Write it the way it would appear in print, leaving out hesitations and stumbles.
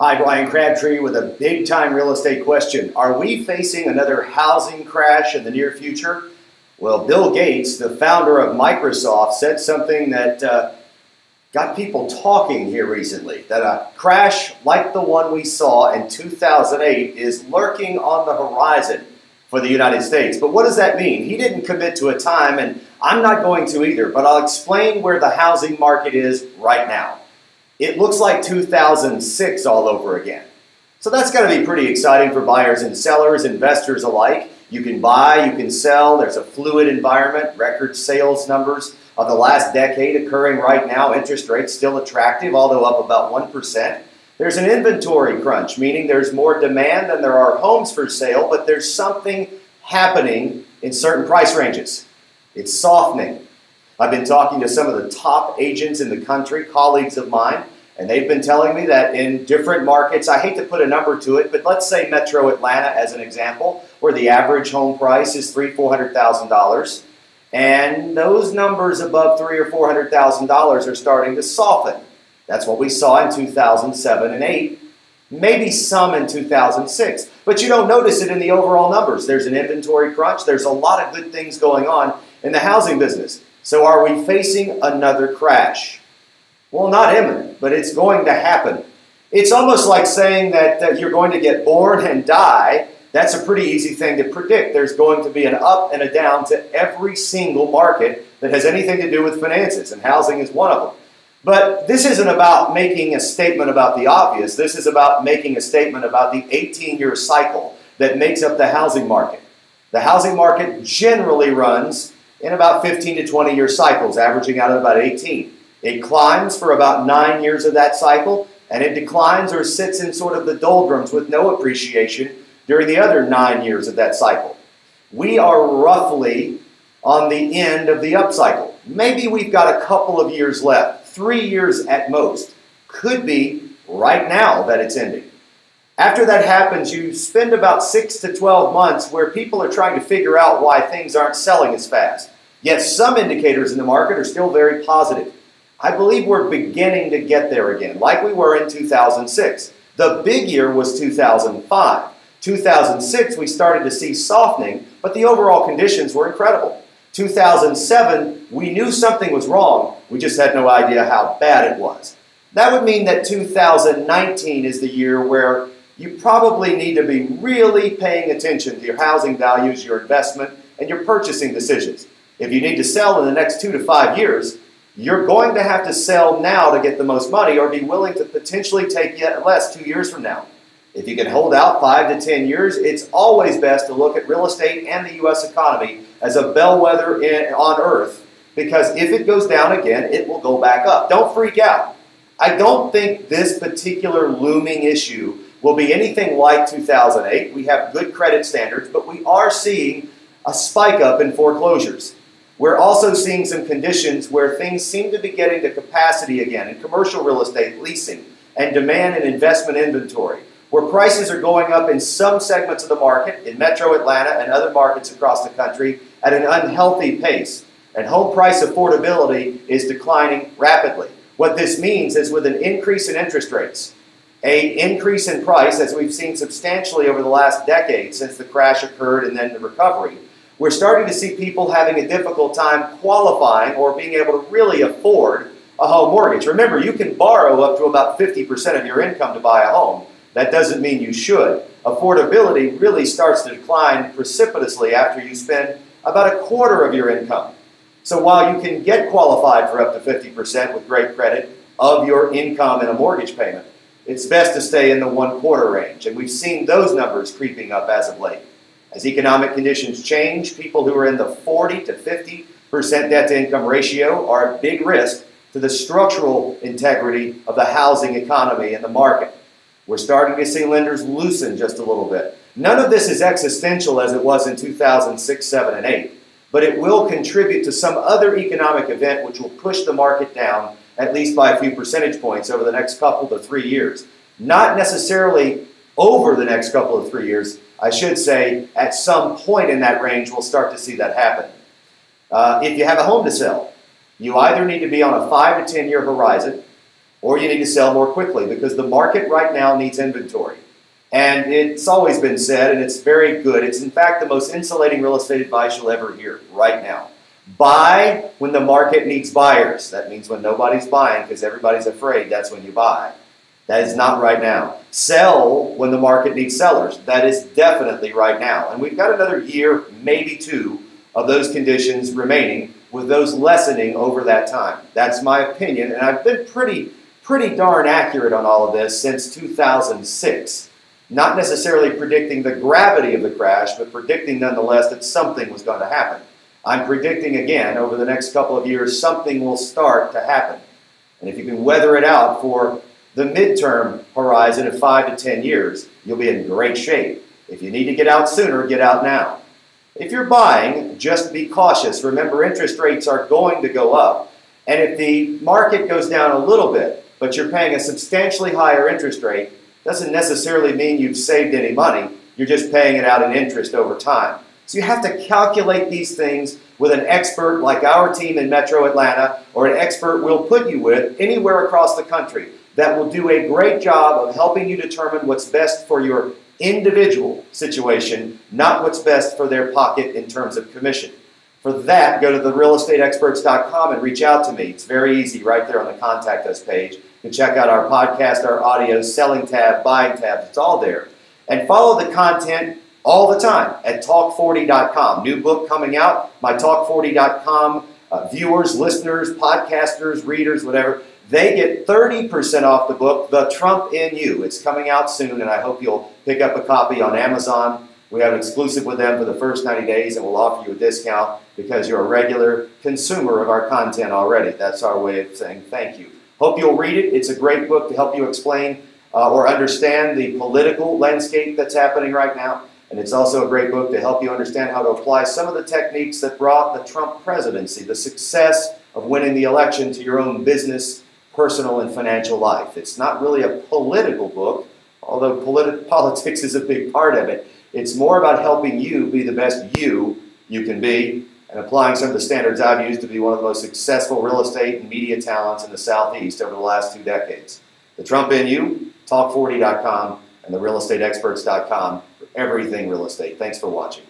Hi, Bryan Crabtree with a big-time real estate question. Are we facing another housing crash in the near future? Well, Bill Gates, the founder of Microsoft, said something that got people talking here recently, that a crash like the one we saw in 2008 is lurking on the horizon for the United States. But what does that mean? He didn't commit to a time, and I'm not going to either, but I'll explain where the housing market is right now. It looks like 2006 all over again. So that's got to be pretty exciting for buyers and sellers, investors alike. You can buy, you can sell, there's a fluid environment, record sales numbers of the last decade occurring right now, interest rates still attractive, although up about 1%. There's an inventory crunch, meaning there's more demand than there are homes for sale, but there's something happening in certain price ranges. It's softening. I've been talking to some of the top agents in the country, colleagues of mine, and they've been telling me that in different markets, I hate to put a number to it, but let's say Metro Atlanta as an example, where the average home price is $300,000, $400,000, and those numbers above $300,000 or $400,000 are starting to soften. That's what we saw in 2007 and 2008, maybe some in 2006, but you don't notice it in the overall numbers. There's an inventory crunch. There's a lot of good things going on in the housing business. So are we facing another crash? Well, not imminent, but it's going to happen. It's almost like saying that, you're going to get born and die. That's a pretty easy thing to predict. There's going to be an up and a down to every single market that has anything to do with finances, and housing is one of them. But this isn't about making a statement about the obvious. This is about making a statement about the 18-year cycle that makes up the housing market. The housing market generally runs in about 15 to 20-year cycles, averaging out at about 18. It climbs for about 9 years of that cycle, and it declines or sits in sort of the doldrums with no appreciation during the other 9 years of that cycle. We are roughly on the end of the upcycle. Maybe we've got a couple of years left, 3 years at most. Could be right now that it's ending. After that happens, you spend about 6 to 12 months where people are trying to figure out why things aren't selling as fast. Yet some indicators in the market are still very positive. I believe we're beginning to get there again, like we were in 2006. The big year was 2005. 2006, we started to see softening, but the overall conditions were incredible. 2007, we knew something was wrong. We just had no idea how bad it was. That would mean that 2019 is the year where you probably need to be really paying attention to your housing values, your investment, and your purchasing decisions. If you need to sell in the next 2 to 5 years, you're going to have to sell now to get the most money or be willing to potentially take yet less 2 years from now. If you can hold out 5 to 10 years, it's always best to look at real estate and the U.S. economy as a bellwether on earth, because if it goes down again, it will go back up. Don't freak out. I don't think this particular looming issue will be anything like 2008. We have good credit standards, but we are seeing a spike up in foreclosures. We're also seeing some conditions where things seem to be getting to capacity again in commercial real estate leasing and demand and investment inventory, where prices are going up in some segments of the market, in Metro Atlanta and other markets across the country, at an unhealthy pace. And home price affordability is declining rapidly. What this means is with an increase in interest rates, an increase in price, as we've seen substantially over the last decade since the crash occurred and then the recovery, we're starting to see people having a difficult time qualifying or being able to really afford a home mortgage. Remember, you can borrow up to about 50% of your income to buy a home. That doesn't mean you should. Affordability really starts to decline precipitously after you spend about a quarter of your income. So while you can get qualified for up to 50% with great credit of your income in a mortgage payment, it's best to stay in the one-quarter range, and we've seen those numbers creeping up as of late. As economic conditions change, people who are in the 40 to 50% debt-to-income ratio are a big risk to the structural integrity of the housing economy and the market. We're starting to see lenders loosen just a little bit. None of this is existential as it was in 2006, 7, and 8, but it will contribute to some other economic event which will push the market down at least by a few percentage points over the next couple to 3 years. Not necessarily over the next couple of 3 years, I should say at some point in that range we'll start to see that happen. If you have a home to sell, you either need to be on a 5 to 10 year horizon or you need to sell more quickly because the market right now needs inventory. And it's always been said, and it's very good. It's in fact the most insulating real estate advice you'll ever hear right now. Buy when the market needs buyers. That means when nobody's buying because everybody's afraid, that's when you buy. That is not right now. Sell when the market needs sellers. That is definitely right now. And we've got another year, maybe two, of those conditions remaining with those lessening over that time. That's my opinion, and I've been pretty darn accurate on all of this since 2006. Not necessarily predicting the gravity of the crash, but predicting nonetheless that something was going to happen. I'm predicting again over the next couple of years something will start to happen. And if you can weather it out for the midterm horizon of 5 to 10 years, you'll be in great shape. If you need to get out sooner, get out now. If you're buying, just be cautious. Remember, interest rates are going to go up. And if the market goes down a little bit, but you're paying a substantially higher interest rate, doesn't necessarily mean you've saved any money. You're just paying it out in interest over time. So you have to calculate these things with an expert like our team in Metro Atlanta, or an expert we'll put you with anywhere across the country that will do a great job of helping you determine what's best for your individual situation, not what's best for their pocket in terms of commission. For that, go to therealestateexperts.com and reach out to me. It's very easy right there on the Contact Us page. You can check out our podcast, our audio, selling tab, buying tabs. It's all there. And follow the content all the time at Talk40.com. New book coming out. My Talk40.com viewers, listeners, podcasters, readers, whatever, they get 30% off the book, The Trump in You. It's coming out soon, and I hope you'll pick up a copy on Amazon. We have an exclusive with them for the first 90 days, and we'll offer you a discount because you're a regular consumer of our content already. That's our way of saying thank you. Hope you'll read it. It's a great book to help you explain or understand the political landscape that's happening right now, and it's also a great book to help you understand how to apply some of the techniques that brought the Trump presidency, the success of winning the election, to your own business, personal and financial life. It's not really a political book, although politics is a big part of it. It's more about helping you be the best you can be, and applying some of the standards I've used to be one of the most successful real estate and media talents in the Southeast over the last 2 decades. The Trump in You, Talk40.com, and therealestateexperts.com for everything real estate. Thanks for watching.